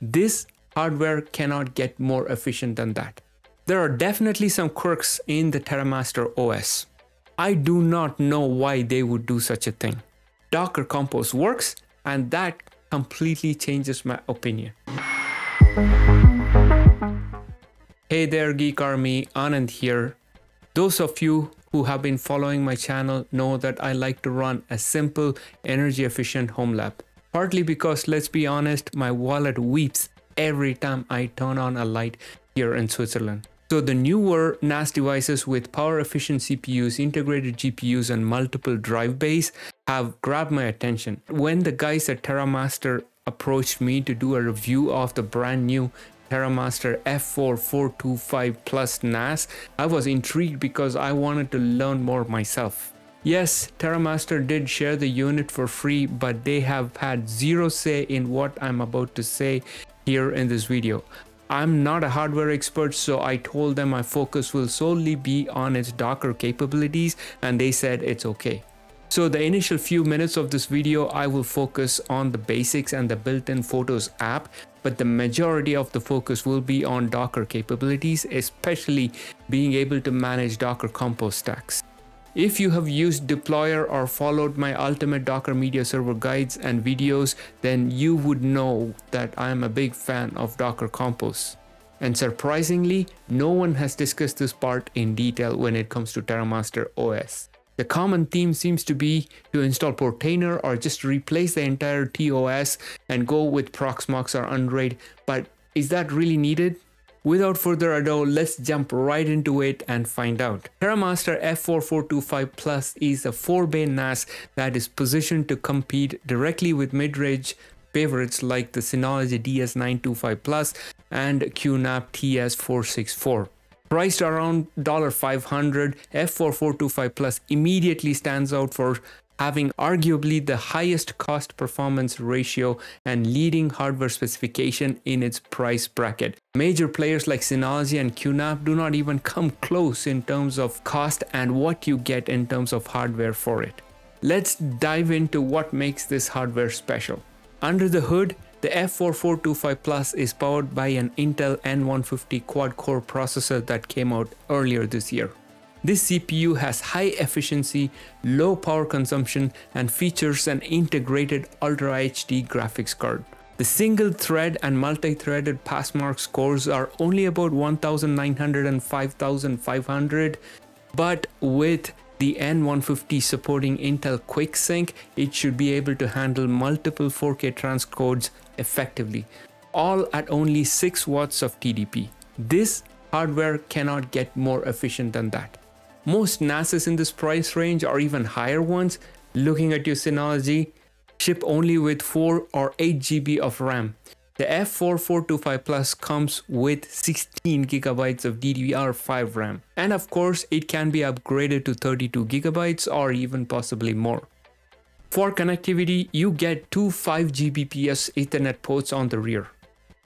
This hardware cannot get more efficient than that. There are definitely some quirks in the TerraMaster OS. I do not know why they would do such a thing. Docker Compose works, and that completely changes my opinion. Hey there, Geek Army, Anand here. Those of you who have been following my channel know that I like to run a simple, energy efficient home lab. Partly because, let's be honest, my wallet weeps every time I turn on a light here in Switzerland. So the newer NAS devices with power efficient CPUs, integrated GPUs and multiple drive bays have grabbed my attention. When the guys at TerraMaster approached me to do a review of the brand new TerraMaster F4-425 Plus NAS, I was intrigued because I wanted to learn more myself. Yes, TerraMaster did share the unit for free, but they have had zero say in what I'm about to say here in this video. I'm not a hardware expert, so I told them my focus will solely be on its Docker capabilities, and they said it's okay. So the initial few minutes of this video, I will focus on the basics and the built-in Photos app, but the majority of the focus will be on Docker capabilities, especially being able to manage Docker Compose stacks. If you have used Deployarr or followed my Ultimate Docker Media Server guides and videos, then you would know that I am a big fan of Docker Compose. And surprisingly, no one has discussed this part in detail when it comes to TerraMaster OS. The common theme seems to be to install Portainer or just replace the entire TOS and go with Proxmox or Unraid, but is that really needed? Without further ado, let's jump right into it and find out. TerraMaster F4-425 Plus is a 4-bay NAS that is positioned to compete directly with mid-range favorites like the Synology DS925 Plus and QNAP TS464. Priced around $500, F4-425 Plus immediately stands out for having arguably the highest cost performance ratio and leading hardware specification in its price bracket. Major players like Synology and QNAP do not even come close in terms of cost and what you get in terms of hardware for it. Let's dive into what makes this hardware special. Under the hood, the F4-425 Plus is powered by an Intel N150 quad-core processor that came out earlier this year. This CPU has high efficiency, low power consumption, and features an integrated Ultra HD graphics card. The single-thread and multi-threaded passmark scores are only about 1,900 and 5,500, but with the N150 supporting Intel Quick Sync, it should be able to handle multiple 4K transcodes effectively, all at only 6 watts of TDP. This hardware cannot get more efficient than that. Most NASes in this price range or even higher ones, looking at your Synology, ship only with 4 or 8 GB of RAM. The F4-425 Plus comes with 16 GB of DDR5 RAM, and of course it can be upgraded to 32 GB or even possibly more. For connectivity, you get two 5 Gbps Ethernet ports on the rear.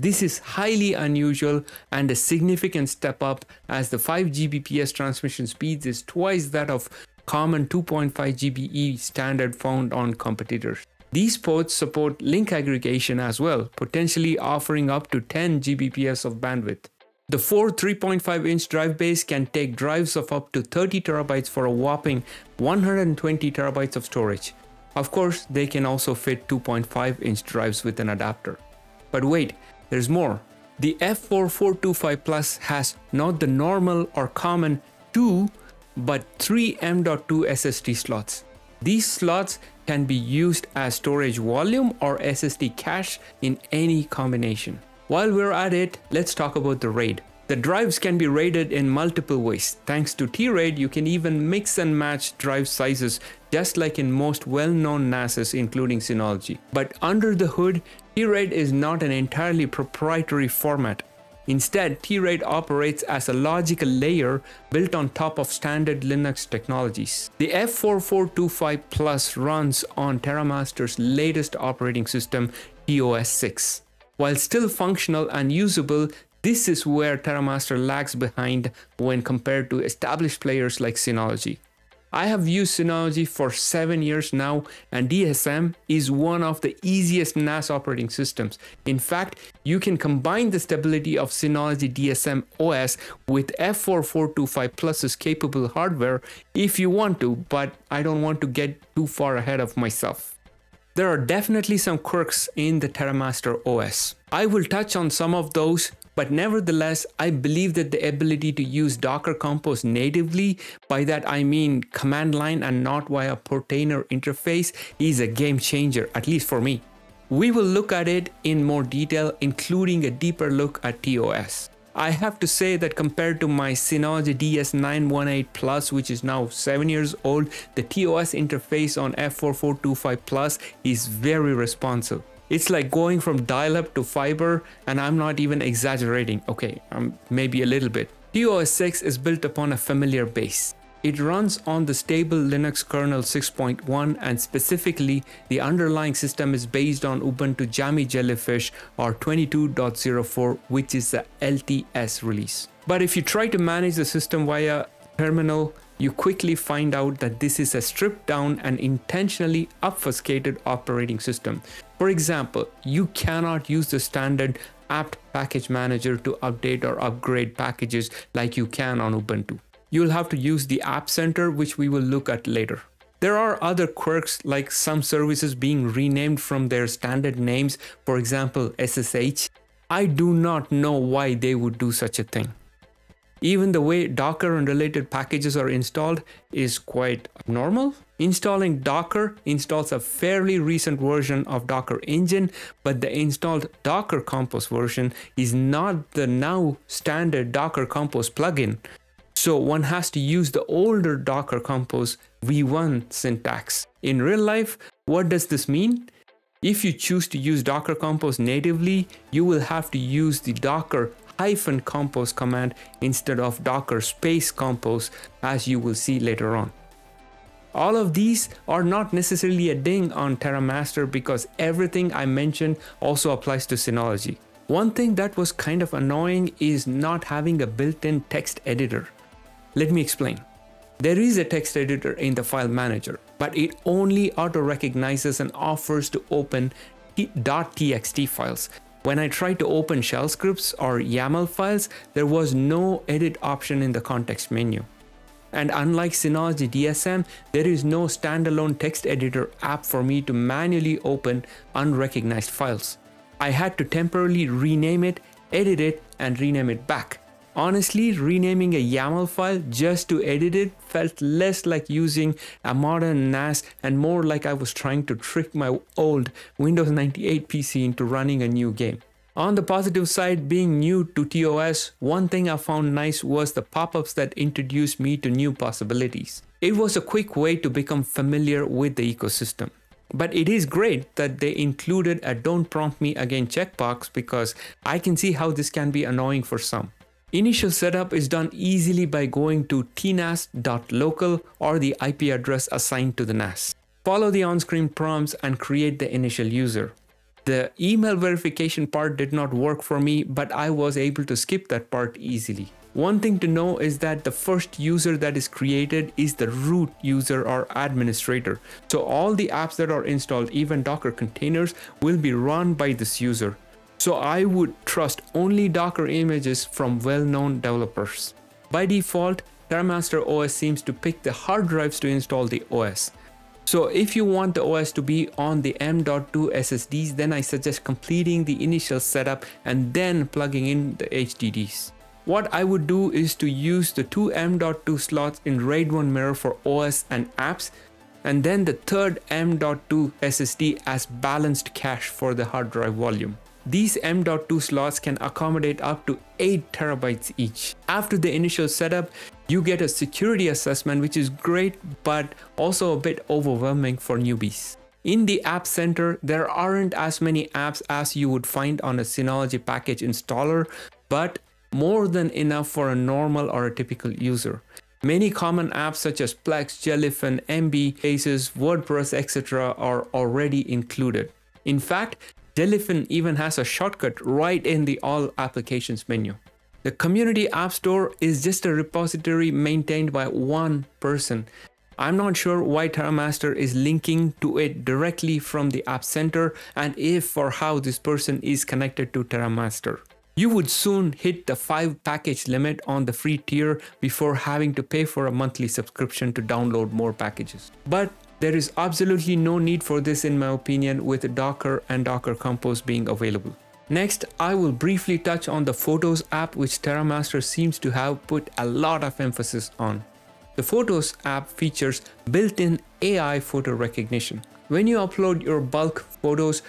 This is highly unusual and a significant step up, as the 5 Gbps transmission speeds is twice that of common 2.5 GBE standard found on competitors. These ports support link aggregation as well, potentially offering up to 10 Gbps of bandwidth. The 4 3.5-inch drive bays can take drives of up to 30 terabytes for a whopping 120 terabytes of storage. Of course, they can also fit 2.5-inch drives with an adapter. But wait, there's more. The F4-425 Plus has not the normal or common 2, but 3 M.2 SSD slots. These slots can be used as storage volume or SSD cache in any combination. While we're at it, let's talk about the RAID. The drives can be raided in multiple ways. Thanks to T-RAID, you can even mix and match drive sizes, just like in most well-known NASes, including Synology. But under the hood, T-RAID is not an entirely proprietary format. Instead, T-RAID operates as a logical layer built on top of standard Linux technologies. The F4-425 Plus runs on TerraMaster's latest operating system, TOS 6. While still functional and usable, this is where TerraMaster lags behind when compared to established players like Synology. I have used Synology for 7 years now, and DSM is one of the easiest NAS operating systems. In fact, you can combine the stability of Synology DSM OS with F4-425 Plus's capable hardware if you want to, but I don't want to get too far ahead of myself. There are definitely some quirks in the TerraMaster OS. I will touch on some of those, but nevertheless, I believe that the ability to use Docker Compose natively, by that I mean command line and not via Portainer interface, is a game changer, at least for me. We will look at it in more detail, including a deeper look at TOS. I have to say that compared to my Synology DS918+, which is now 7 years old, the TOS interface on F4-425 Plus is very responsive. It's like going from dial-up to fiber, and I'm not even exaggerating. Okay, maybe a little bit. TOS 6 is built upon a familiar base. It runs on the stable Linux kernel 6.1, and specifically, the underlying system is based on Ubuntu Jammy Jellyfish or 22.04, which is the LTS release. But if you try to manage the system via terminal, you quickly find out that this is a stripped down and intentionally obfuscated operating system. For example, you cannot use the standard apt package manager to update or upgrade packages like you can on Ubuntu. You'll have to use the App Center, which we will look at later. There are other quirks, like some services being renamed from their standard names, for example SSH. I do not know why they would do such a thing. Even the way Docker and related packages are installed is quite abnormal. Installing Docker installs a fairly recent version of Docker Engine, but the installed Docker Compose version is not the now standard Docker Compose plugin. So one has to use the older Docker Compose V1 syntax. In real life, what does this mean? If you choose to use Docker Compose natively, you will have to use the Docker -compose command instead of Docker -compose, as you will see later on. All of these are not necessarily a ding on TerraMaster, because everything I mentioned also applies to Synology. One thing that was kind of annoying is not having a built-in text editor. Let me explain. There is a text editor in the file manager, but it only auto-recognizes and offers to open .txt files. When I tried to open shell scripts or YAML files, there was no edit option in the context menu. And unlike Synology DSM, there is no standalone text editor app for me to manually open unrecognized files. I had to temporarily rename it, edit it, and rename it back. Honestly, renaming a YAML file just to edit it felt less like using a modern NAS and more like I was trying to trick my old Windows 98 PC into running a new game. On the positive side, being new to TOS, one thing I found nice was the pop-ups that introduced me to new possibilities. It was a quick way to become familiar with the ecosystem. But it is great that they included a "Don't prompt me again" checkbox, because I can see how this can be annoying for some. Initial setup is done easily by going to tnas.local or the IP address assigned to the NAS. Follow the on-screen prompts and create the initial user. The email verification part did not work for me, but I was able to skip that part easily. One thing to know is that the first user that is created is the root user or administrator. So all the apps that are installed, even Docker containers, will be run by this user. So I would trust only Docker images from well-known developers. By default, TerraMaster OS seems to pick the hard drives to install the OS. So if you want the OS to be on the M.2 SSDs, then I suggest completing the initial setup and then plugging in the HDDs. What I would do is to use the 2 M.2 slots in RAID 1 mirror for OS and apps, and then the third M.2 SSD as balanced cache for the hard drive volume. These M.2 slots can accommodate up to 8 terabytes each. After the initial setup, you get a security assessment, which is great, but also a bit overwhelming for newbies. In the App Center, there aren't as many apps as you would find on a Synology package installer, but more than enough for a normal or a typical user. Many common apps such as Plex, Jellyfin, MB cases, WordPress, etc. are already included. In fact, Jellyfin even has a shortcut right in the All Applications menu. The Community App Store is just a repository maintained by one person. I'm not sure why TerraMaster is linking to it directly from the App Center and if or how this person is connected to TerraMaster. You would soon hit the 5 package limit on the free tier before having to pay for a monthly subscription to download more packages. But there is absolutely no need for this in my opinion, with Docker and Docker Compose being available. Next, I will briefly touch on the Photos app, which TerraMaster seems to have put a lot of emphasis on. The Photos app features built-in AI photo recognition. When you upload your bulk photos,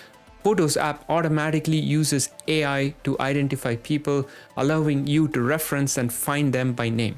Photos app automatically uses AI to identify people, allowing you to reference and find them by name.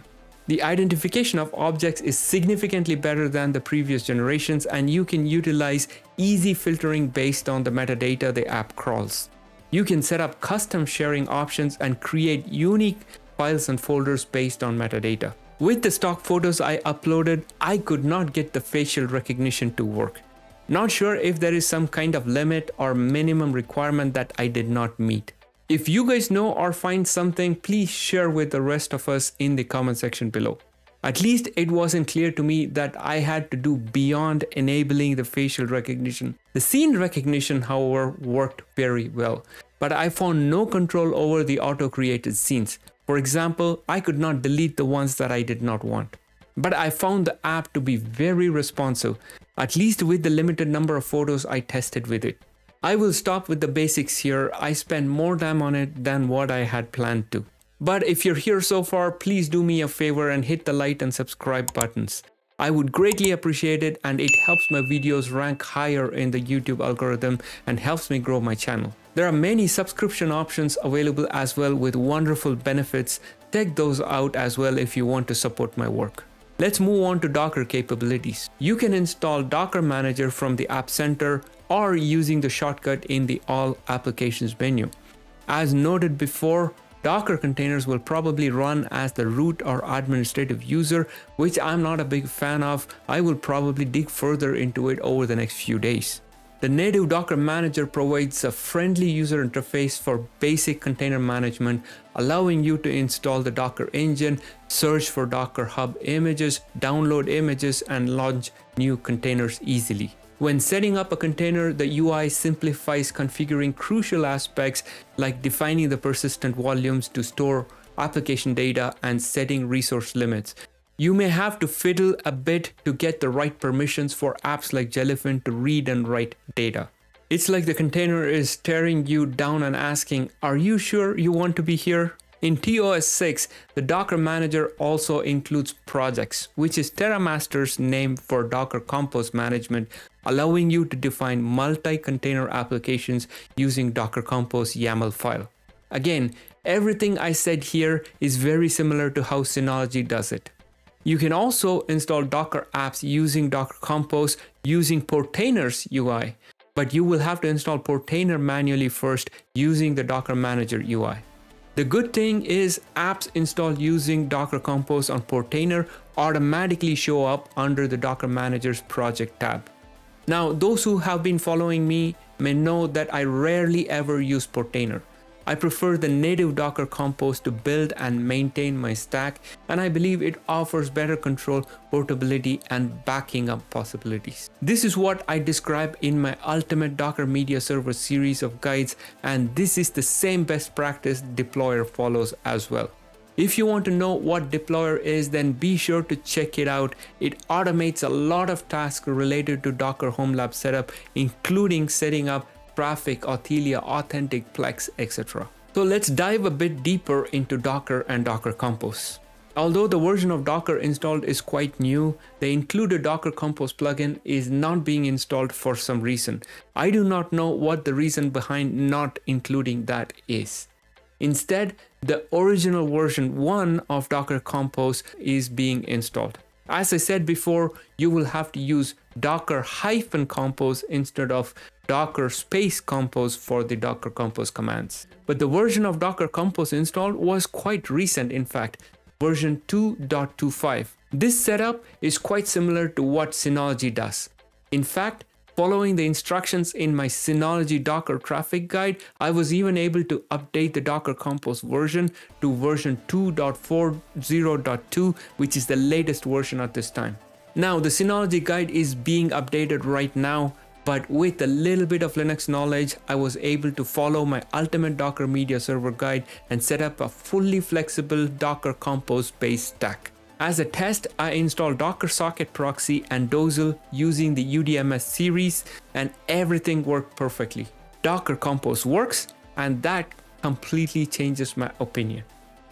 The identification of objects is significantly better than the previous generations, and you can utilize easy filtering based on the metadata the app crawls. You can set up custom sharing options and create unique files and folders based on metadata. With the stock photos I uploaded, I could not get the facial recognition to work. Not sure if there is some kind of limit or minimum requirement that I did not meet. If you guys know or find something, please share with the rest of us in the comment section below. At least it wasn't clear to me that I had to do beyond enabling the facial recognition. The scene recognition, however, worked very well, but I found no control over the auto-created scenes. For example, I could not delete the ones that I did not want. But I found the app to be very responsive, at least with the limited number of photos I tested with it. I will stop with the basics here. I spent more time on it than what I had planned to. But if you're here so far, please do me a favor and hit the like and subscribe buttons. I would greatly appreciate it, and it helps my videos rank higher in the YouTube algorithm and helps me grow my channel. There are many subscription options available as well with wonderful benefits. Check those out as well if you want to support my work. Let's move on to Docker capabilities. You can install Docker Manager from the App Center or using the shortcut in the All Applications menu. As noted before, Docker containers will probably run as the root or administrative user, which I'm not a big fan of. I will probably dig further into it over the next few days. The native Docker Manager provides a friendly user interface for basic container management, allowing you to install the Docker engine, search for Docker Hub images, download images, and launch new containers easily. When setting up a container, the UI simplifies configuring crucial aspects like defining the persistent volumes to store application data and setting resource limits. You may have to fiddle a bit to get the right permissions for apps like Jellyfin to read and write data. It's like the container is staring you down and asking, "Are you sure you want to be here?" In TOS 6, the Docker Manager also includes projects, which is TerraMaster's name for Docker Compose management, allowing you to define multi-container applications using Docker Compose YAML file. Again, everything I said here is very similar to how Synology does it. You can also install Docker apps using Docker Compose using Portainer's UI, but you will have to install Portainer manually first using the Docker Manager UI. The good thing is apps installed using Docker Compose on Portainer automatically show up under the Docker Manager's project tab. Now, those who have been following me may know that I rarely ever use Portainer. I prefer the native Docker Compose to build and maintain my stack, and I believe it offers better control, portability, and backing up possibilities. This is what I describe in my Ultimate Docker Media Server series of guides, and this is the same best practice Deployarr follows as well. If you want to know what Deployarr is, then be sure to check it out. It automates a lot of tasks related to Docker Home Lab setup, including setting up Traefik, Authelia, Authentic, Plex, etc. So let's dive a bit deeper into Docker and Docker Compose. Although the version of Docker installed is quite new, the included Docker Compose plugin is not being installed for some reason. I do not know what the reason behind not including that is. Instead, the original version 1 of Docker Compose is being installed. As I said before, you will have to use Docker-Compose instead of Docker-Compose for the Docker Compose commands. But the version of Docker Compose installed was quite recent, in fact, version 2.25. This setup is quite similar to what Synology does. In fact, following the instructions in my Synology Docker Traefik guide, I was even able to update the Docker Compose version to version 2.40.2, which is the latest version at this time. Now the Synology guide is being updated right now, but with a little bit of Linux knowledge, I was able to follow my ultimate Docker media server guide and set up a fully flexible Docker Compose based stack. As a test, I installed Docker Socket Proxy and Dozzle using the UDMS series, and everything worked perfectly. Docker Compose works, and that completely changes my opinion.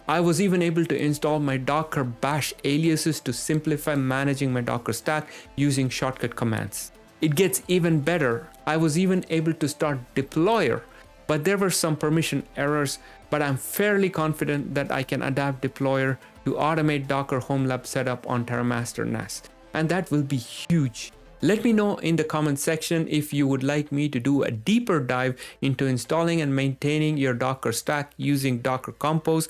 I was even able to install my Docker bash aliases to simplify managing my Docker stack using shortcut commands. It gets even better. I was even able to start Deployarr, but there were some permission errors, but I'm fairly confident that I can adapt Deployarr to automate Docker Home Lab setup on TerraMaster NAS, and that will be huge. Let me know in the comment section if you would like me to do a deeper dive into installing and maintaining your Docker stack using Docker Compose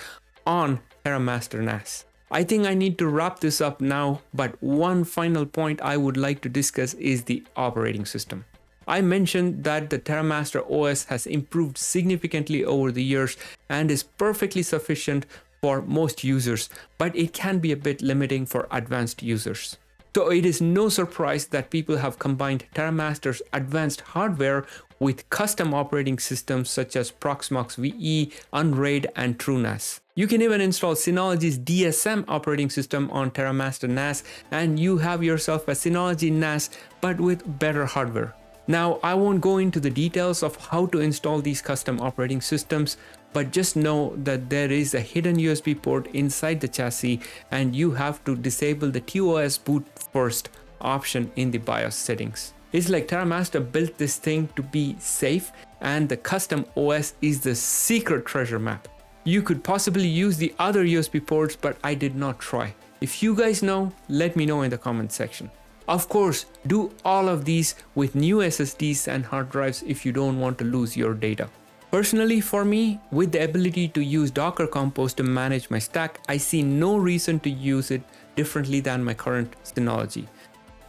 on TerraMaster NAS. I think I need to wrap this up now, but one final point I would like to discuss is the operating system. I mentioned that the TerraMaster OS has improved significantly over the years and is perfectly sufficient for most users, but it can be a bit limiting for advanced users. So it is no surprise that people have combined TerraMaster's advanced hardware with custom operating systems such as Proxmox VE, Unraid, and TrueNAS. You can even install Synology's DSM operating system on TerraMaster NAS, and you have yourself a Synology NAS but with better hardware. Now, I won't go into the details of how to install these custom operating systems, but just know that there is a hidden USB port inside the chassis, and you have to disable the TOS boot first option in the BIOS settings. It's like TerraMaster built this thing to be safe, and the custom OS is the secret treasure map. You could possibly use the other USB ports, but I did not try. If you guys know, let me know in the comment section. Of course, do all of these with new SSDs and hard drives if you don't want to lose your data. Personally, for me, with the ability to use Docker Compose to manage my stack, I see no reason to use it differently than my current Synology.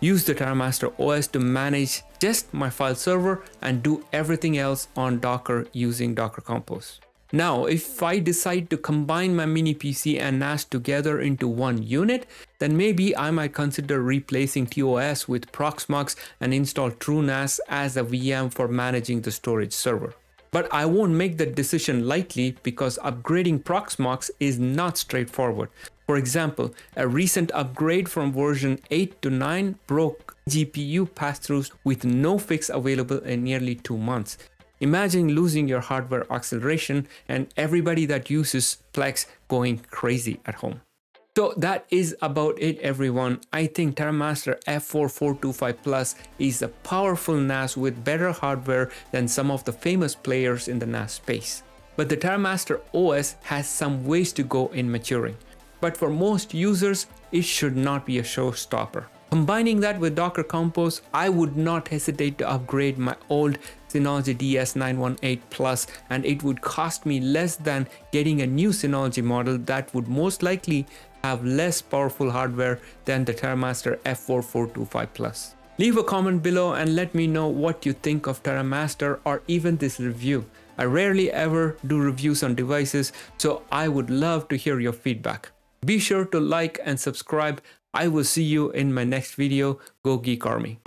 Use the TerraMaster OS to manage just my file server and do everything else on Docker using Docker Compose. Now, if I decide to combine my mini PC and NAS together into one unit, then maybe I might consider replacing TOS with Proxmox and install TrueNAS as a VM for managing the storage server. But I won't make that decision lightly, because upgrading Proxmox is not straightforward. For example, a recent upgrade from version 8 to 9 broke GPU pass-throughs with no fix available in nearly 2 months. Imagine losing your hardware acceleration and everybody that uses Plex going crazy at home. So that is about it, everyone. I think TerraMaster F4-425 Plus is a powerful NAS with better hardware than some of the famous players in the NAS space. But the TerraMaster OS has some ways to go in maturing. But for most users, it should not be a showstopper. Combining that with Docker Compose, I would not hesitate to upgrade my old Synology DS918+, and it would cost me less than getting a new Synology model that would most likely have less powerful hardware than the TerraMaster F4-425+. Leave a comment below and let me know what you think of TerraMaster or even this review. I rarely ever do reviews on devices, so I would love to hear your feedback. Be sure to like and subscribe. I will see you in my next video. Go Geek Army.